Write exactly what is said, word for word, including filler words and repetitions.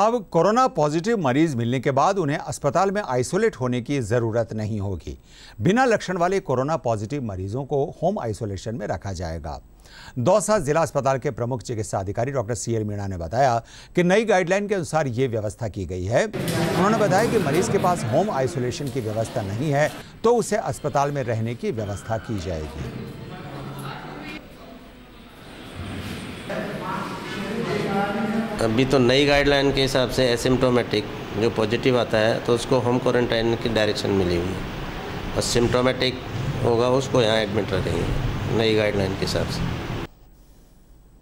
अब corona positive मरीज मिलने के बाद उन्हें अस्पताल में आइसोलेट होने की ज़रूरत नहीं होगी। बिना लक्षण वाले कोरोना पॉजिटिव मरीजों को होम आइसोलेशन में रखा जाएगा। दौसा जिला अस्पताल के प्रमुख चिकित्सा अधिकारी डॉक्टर सीएल मीणा ने बताया कि नई गाइडलाइन के अनुसार ये व्यवस्था की गई है। उन्होंने बताया कि मरीज के पास होम आइसोलेशन की व्यवस्था नहीं है तो उसे अस्पताल में रहने की व्यवस्था की जाएगी। अभी तो नई गाइडलाइन के हिसाब से एसिम्प्टोमेटिक जो पॉजिटिव आता है तो उसको होम क्वारंटाइन की डायरेक्शन मिली हुई है, और सिम्प्टोमेटिक होगा उसको यहाँ एडमिट रखेंगे नई गाइडलाइन के हिसाब से।